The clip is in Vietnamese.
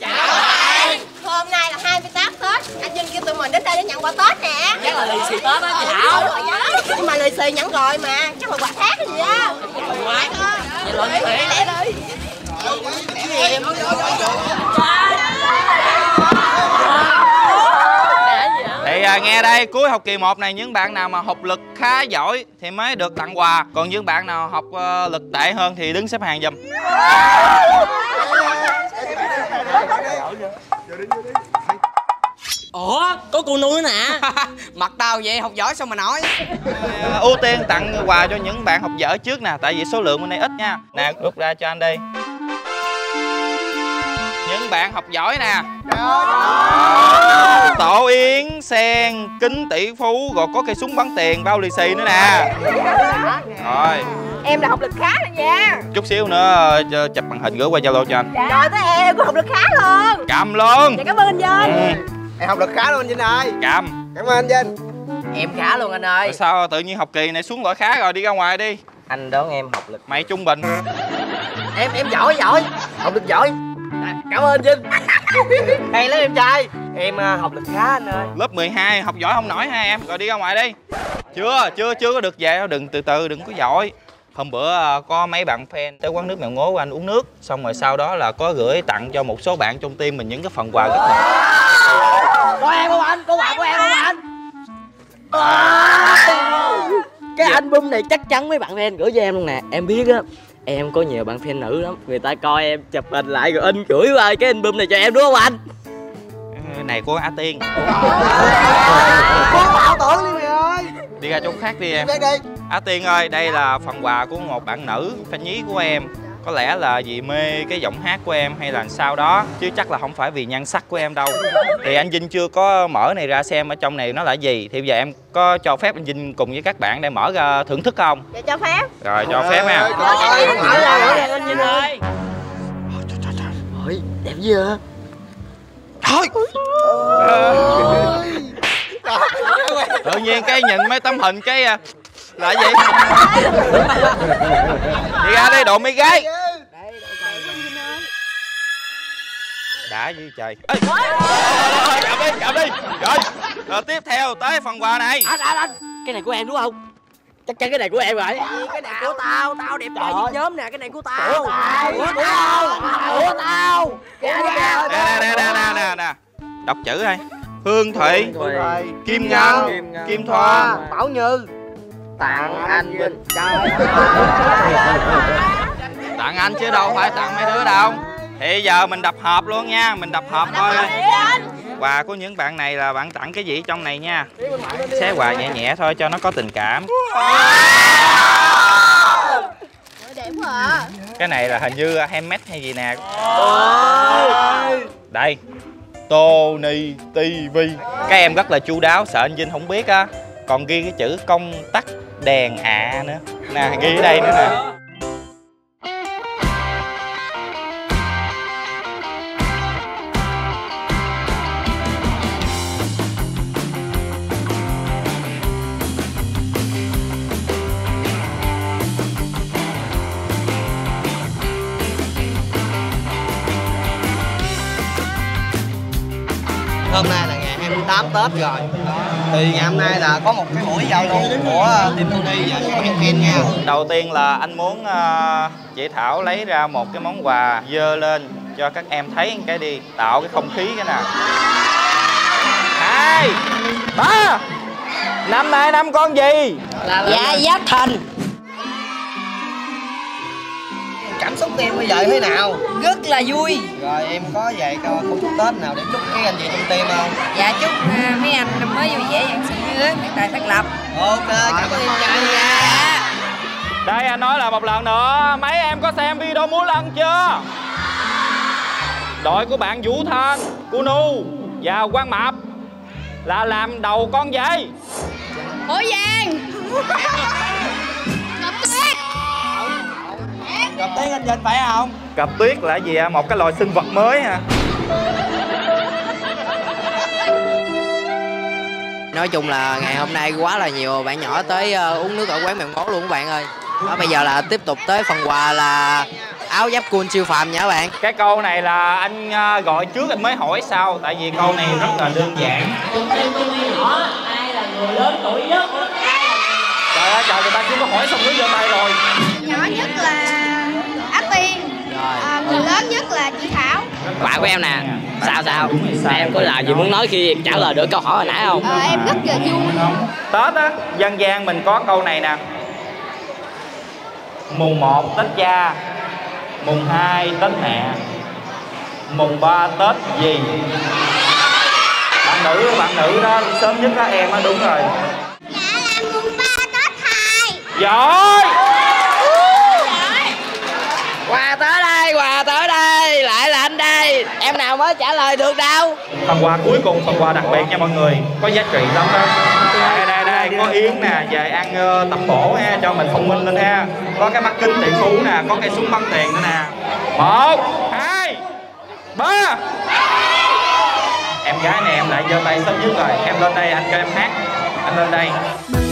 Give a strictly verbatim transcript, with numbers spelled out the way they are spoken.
Chào các bạn. Hôm nay là hai mươi tám Tết. Anh Vinh kêu tụi mình đến đây để nhận quà Tết nè. Chắc là lì xì Tết á chị Thảo. Nhưng mà lì xì nhận rồi mà. Chắc là quà khác cái gì á. Quái đó. Vậy lộn mẹ lẹ đi. Em mới vô thì nghe đây, cuối học kỳ một này những bạn nào mà học lực khá giỏi thì mới được tặng quà, còn những bạn nào học uh, lực tệ hơn thì đứng xếp hàng giùm. Ủa, có cô nuôi nè. Mặt tao vậy học giỏi sao mà nói. uh, Ưu tiên tặng quà cho những bạn học dở trước nè, tại vì số lượng bên đây ít nha. Nè, rút ra cho anh đi. Những bạn học giỏi nè. Tổ yến, sen, kính tỷ phú, rồi có cây súng bắn tiền, bao lì xì nữa nè. Rồi. Em là học lực khá rồi nha. Chút xíu nữa chụp màn hình gửi qua Zalo cho anh. Rồi tới em cũng học lực khá luôn. Cầm luôn. Dạ, cảm ơn anh Vinh. Ừ. Em học lực khá luôn anh Vinh ơi. Cầm. Cảm ơn anh Vinh. Em khá luôn anh ơi. Rồi sao tự nhiên học kỳ này xuống loại khá rồi, đi ra ngoài đi. Anh đón em học lực. Mày trung bình. Em em giỏi giỏi. Học lực giỏi. Cảm ơn Vinh. Hay lắm em trai. Em học lực khá anh ơi. Lớp mười hai học giỏi không nổi ha em. Rồi đi ra ngoài đi. Chưa, chưa, chưa có được về đâu. Đừng, từ từ, đừng có giỏi. Hôm bữa có mấy bạn fan tới quán nước Mèo Ngố của anh uống nước. Xong rồi sau đó là có gửi tặng cho một số bạn trong team mình những cái phần quà rất là. Có em không anh? Có quà của em không anh? Cái album này chắc chắn mấy bạn fan gửi cho em luôn nè. Em biết á, em có nhiều bạn fan nữ lắm. Người ta coi em chụp hình lại rồi in chửi ơi cái album này cho em đúng không anh? Cái này của A Tiên. Con bảo tưởng đi mày ơi. Đi ra chỗ khác đi em. A Tiên ơi, đây là phần quà của một bạn nữ fan nhí của em. Có lẽ là vì mê cái giọng hát của em hay là sao đó, chứ chắc là không phải vì nhan sắc của em đâu. Thì anh Vinh chưa có mở này ra xem ở trong này nó là gì. Thì bây giờ em có cho phép anh Vinh cùng với các bạn để mở ra thưởng thức không? Dạ cho phép. Rồi cho phép ha. Mở ra anh Vinh ơi. Trời trời trời. Đẹp gì vậy? Thôi. Tự nhiên cái nhìn mấy tấm hình cái là gì? Đi ra đây đồ mấy gái. Đã với trời. Ê, cầm đi, cầm đi. Rồi, rồi tiếp theo tới phần quà này. Anh, anh, anh. Cái này của em đúng không? Chắc chắn cái này của em rồi. Cái này của tao, tao đẹp trai với nhóm nè, cái này của tao. Của tao, của tao, của tao. Nè, nè, nè, nè, nè. Đọc chữ đây. Hương Thủy, Kim Ngân, Kim Thoa, Bảo Như. Tặng anh Vinh. Tặng anh chứ đâu phải tặng mấy đứa đâu. Thì giờ mình đập hộp luôn nha. Mình đập hộp thôi. Quà của những bạn này là bạn tặng cái gì trong này nha. Xé quà nhẹ nhẹ thôi cho nó có tình cảm. Cái này là hình như handmade hay gì nè. Đây, Tony ti vi. Các em rất là chu đáo, sợ anh Vinh không biết á. Còn ghi cái chữ công tắc đèn ạ à nữa. Nè, ghi ở đây nữa nè. Hôm nay là ngày hai mươi tám Tết rồi. Thì ngày hôm nay là có một cái buổi giao lưu của team Tony và các bạn fan nha. Đầu tiên là anh muốn uh, chị Thảo lấy ra một cái món quà dơ lên cho các em thấy cái đi, tạo cái không khí cái nào. Hai, ba. Năm nay năm con gì? Dạ Giáp Thìn. Cảm xúc của em bây giờ thế nào? Rất là vui. Rồi em có về không chúc Tết nào để chúc cái anh chị trong tim không? Dạ chúc uh, mấy anh năm mới vui vẻ, vạn sự như ý, các tài phát lập. Ok, cảm ơn em trai nha. Đây anh nói là một lần nữa, mấy em có xem video múa lân chưa? Đội của bạn Vũ Thanh, Cô Nu và Quang Mập là làm đầu con gì? Hổ vàng. Cặp tuyết anh Vinh phải không? Cặp tuyết là gì à? Một cái loài sinh vật mới hả? Nói chung là ngày hôm nay quá là nhiều bạn nhỏ tới uh, uống nước ở quán Mèo Ngố luôn các bạn ơi. Đó, bây giờ là tiếp tục tới phần quà là áo giáp cool siêu phàm nha các bạn. Cái câu này là anh gọi trước anh mới hỏi sau, tại vì câu này rất là đơn giản. Ai là người lớn tuổi nhất? Trời ơi trời, người ta cũng có hỏi xong mới giơ tay rồi. Nhỏ nhất là Á Tiên, à, người lớn nhất là chị Thảo. Bạn của em nè, sao sao? Em có lời gì muốn nói khi trả lời được câu hỏi hồi nãy không? Ờ, em rất là vui. Tết á, dân gian mình có câu này nè. Mùng một Tết cha, mùng hai Tết mẹ, mùng ba Tết gì? Bạn nữ, bạn nữ đó, sớm nhất đó em á, đúng rồi. Dạ là mùng ba Tết thầy. Giỏi. Quà tới đây, quà tới đây, lại là anh đây. Em nào mới trả lời được đâu. Phần quà cuối cùng, phần quà đặc biệt nha mọi người, có giá trị lắm đó. Đây đây đây, có yến nè, về ăn uh, tập bổ ha, cho mình thông minh lên ha. Có cái mắt kính tỷ phú nè, có cây súng bắn tiền nữa nè. Một, hai, ba. Em gái này em lại giơ tay sớm nhất rồi. Em lên đây, anh cho em hát. Anh lên đây.